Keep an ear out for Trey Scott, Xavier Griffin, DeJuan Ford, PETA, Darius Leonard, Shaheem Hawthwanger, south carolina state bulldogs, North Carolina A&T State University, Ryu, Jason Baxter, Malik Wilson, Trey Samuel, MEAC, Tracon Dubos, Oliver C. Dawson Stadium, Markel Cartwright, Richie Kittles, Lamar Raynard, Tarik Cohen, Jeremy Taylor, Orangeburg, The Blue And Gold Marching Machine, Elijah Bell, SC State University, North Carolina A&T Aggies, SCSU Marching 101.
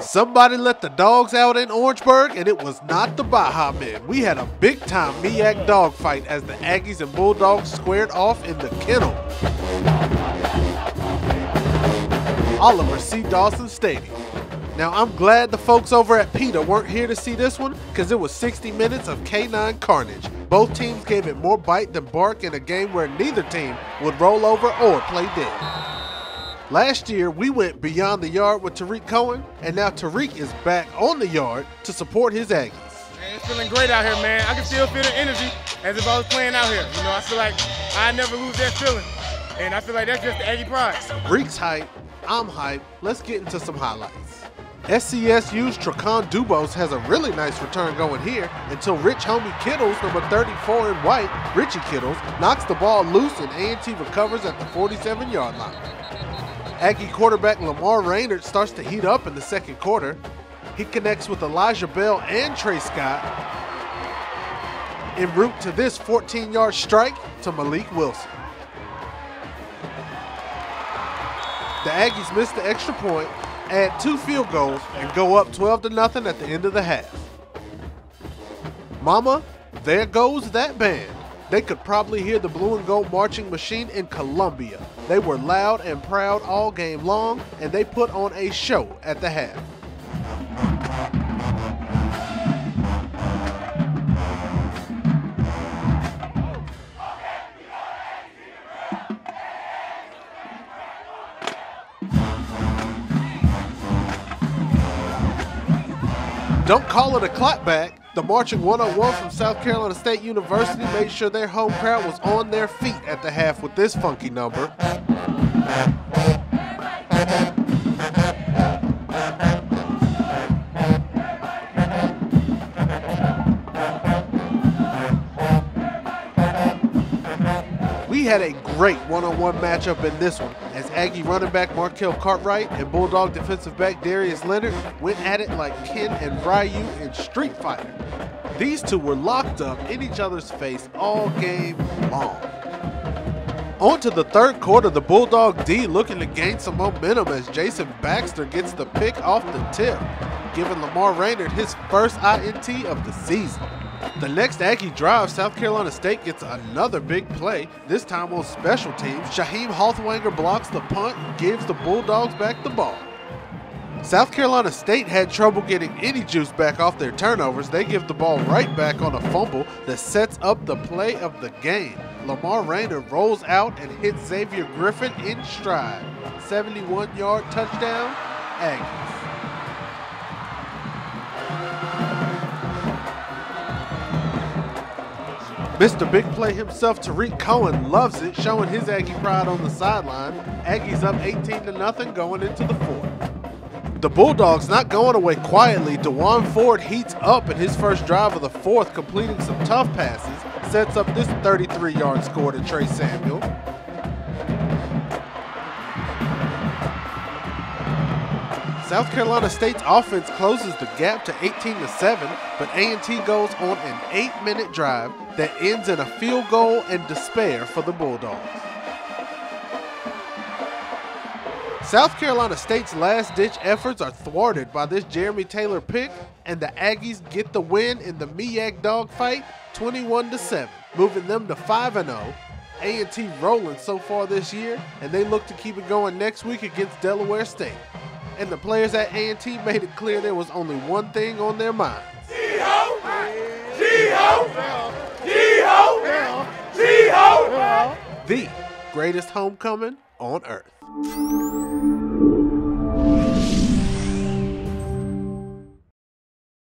Somebody let the dogs out in Orangeburg, and it was not the Baja Men. We had a big-time MEAC dogfight as the Aggies and Bulldogs squared off in the kennel. Oliver C. Dawson Stadium. Now, I'm glad the folks over at PETA weren't here to see this one, because it was 60 minutes of canine carnage. Both teams gave it more bite than bark in a game where neither team would roll over or play dead. Last year, we went beyond the yard with Tarik Cohen, and now Tarik is back on the yard to support his Aggies. Man, it's feeling great out here, man. I can still feel the energy as if I was playing out here. You know, I feel like I never lose that feeling, and I feel like that's just the Aggie pride. Reek's hype, I'm hype. Let's get into some highlights. SCSU's Tracon Dubos has a really nice return going here until Rich Homie Kittles, number 34 in white, Richie Kittles, knocks the ball loose and A&T recovers at the 47-yard line. Aggie quarterback Lamar Raynard starts to heat up in the second quarter. He connects with Elijah Bell and Trey Scott en route to this 14-yard strike to Malik Wilson. The Aggies miss the extra point, add 2 field goals, and go up 12-0 at the end of the half. Mama, there goes that band. They could probably hear the Blue and Gold Marching Machine in Columbia. They were loud and proud all game long, and they put on a show at the half. Don't call it a clapback. The Marching 101 from South Carolina State University made sure their home crowd was on their feet at the half with this funky number. We had a great one-on-one matchup in this one as Aggie running back Markel Cartwright and Bulldog defensive back Darius Leonard went at it like Ken and Ryu in Street Fighter. These two were locked up in each other's face all game long. On to the third quarter, the Bulldog D looking to gain some momentum as Jason Baxter gets the pick off the tip, giving Lamar Raynard his first INT of the season. The next Aggie drive, South Carolina State gets another big play, this time on special teams. Shaheem Hawthwanger blocks the punt and gives the Bulldogs back the ball. South Carolina State had trouble getting any juice back off their turnovers. They give the ball right back on a fumble that sets up the play of the game. Lamar Raynard rolls out and hits Xavier Griffin in stride. 71-yard touchdown, Aggies. Mr. Big Play himself, Tarik Cohen, loves it, showing his Aggie pride on the sideline. Aggies up 18-0 going into the fourth. The Bulldogs not going away quietly. DeJuan Ford heats up in his first drive of the fourth, completing some tough passes, sets up this 33-yard score to Trey Samuel. South Carolina State's offense closes the gap to 18-7, but A&T goes on an 8-minute drive that ends in a field goal and despair for the Bulldogs. South Carolina State's last-ditch efforts are thwarted by this Jeremy Taylor pick, and the Aggies get the win in the MEAC dogfight 21-7, moving them to 5-0. A&T rolling so far this year, and they look to keep it going next week against Delaware State. And the players at A&T made it clear there was only one thing on their mind. G-O! G-O! G-O! G-O! The greatest homecoming on earth.